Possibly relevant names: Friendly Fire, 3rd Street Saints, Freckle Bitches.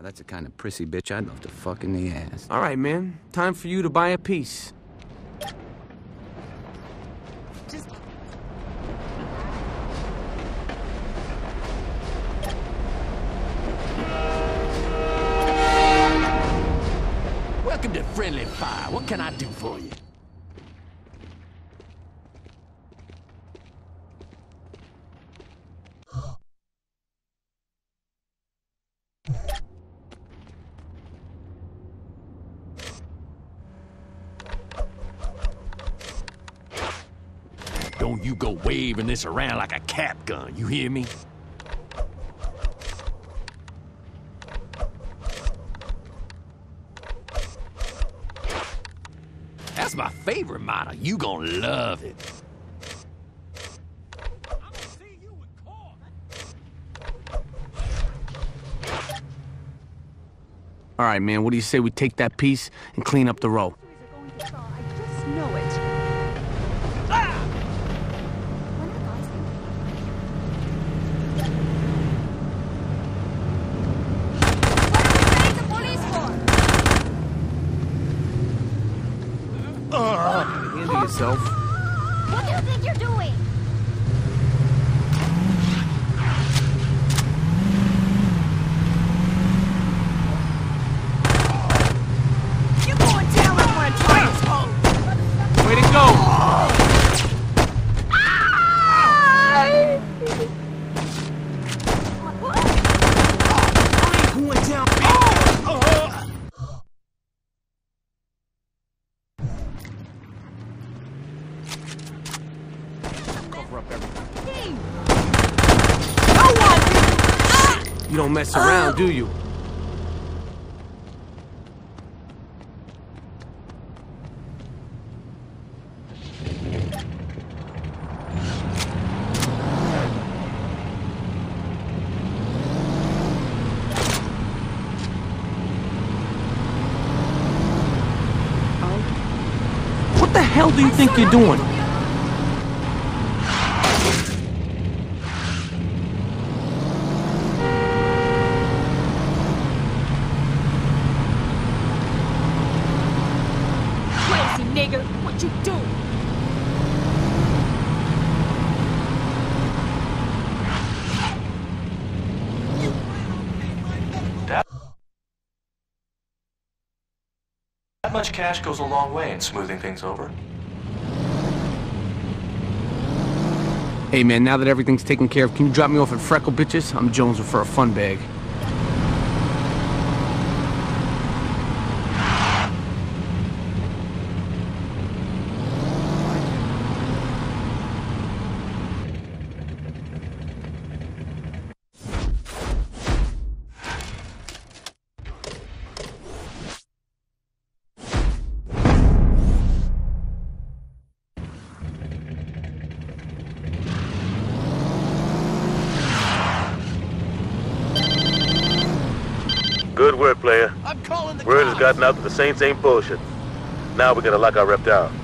Now that's the kind of prissy bitch I'd love to fuck in the ass. All right, man. Time for you to buy a piece. Welcome to Friendly Fire. What can I do for you? Don't you go waving this around like a cap gun, you hear me? That's my favorite model. You gonna love it. I'ma see you in court. All right, man, what do you say we take that piece and clean up the row? Handle yourself. What do you think you're doing? You're going down like one of Troy's hoes. Way to go! I ain't going down, bitch. Cover up everything. You don't mess around, do you? What the hell do you think you're doing? Nigga, what you do? That much cash goes a long way in smoothing things over. Hey man, now that everything's taken care of, can you drop me off at Freckle Bitches? I'm jonesing for a fun bag. Good work, player. Word has gotten out that the Saints ain't bullshit. Now we gotta lock our rep down.